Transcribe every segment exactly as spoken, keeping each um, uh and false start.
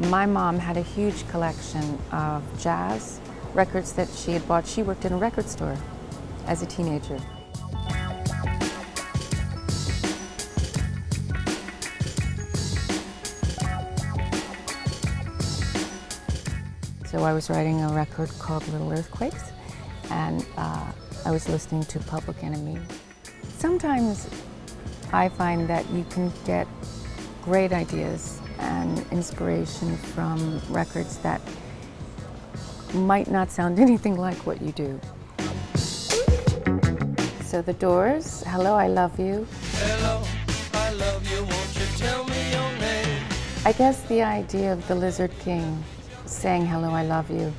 My mom had a huge collection of jazz records that she had bought. She worked in a record store as a teenager. So I was writing a record called Little Earthquakes, and uh, I was listening to Public Enemy. Sometimes I find that you can get great ideas and inspiration from records that might not sound anything like what you do. So The Doors, Hello, I Love You. Hello, I love you, won't you tell me your name? I guess the idea of the Lizard King saying Hello, I Love You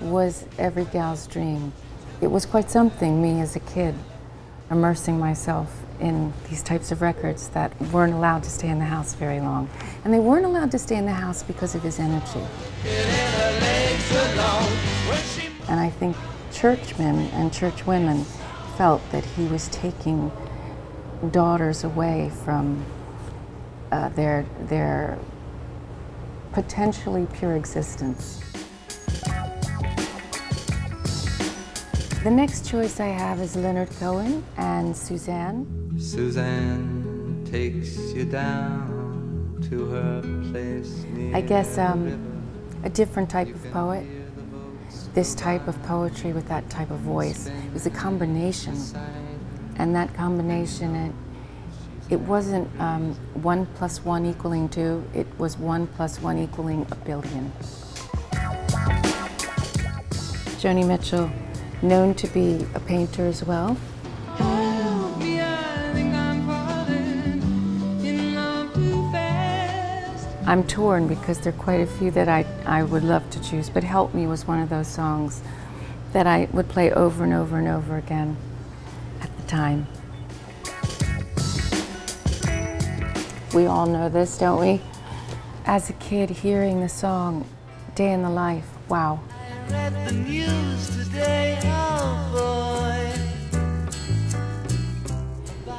was every gal's dream. It was quite something, me as a kid, immersing myself in these types of records that weren't allowed to stay in the house very long. And they weren't allowed to stay in the house because of his energy. And I think churchmen and church women felt that he was taking daughters away from uh, their, their potentially pure existence. The next choice I have is Leonard Cohen and Suzanne. Suzanne takes you down to her place near I guess um, a different type of poet. This type of poetry with that type of voice. It was a combination. And that combination, it, it wasn't um, one plus one equaling two. It was one plus one equaling a billion. Joni Mitchell, known to be a painter as well. Help me, I think I'm falling in love too fast. I'm torn because there are quite a few that I, I would love to choose, but Help Me was one of those songs that I would play over and over and over again at the time. We all know this, don't we? As a kid, hearing the song, Day in the Life, wow. I read the news today, oh boy.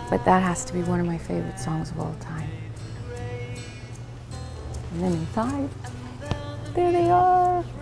But that has to be one of my favorite songs of all time. And then inside, there they are.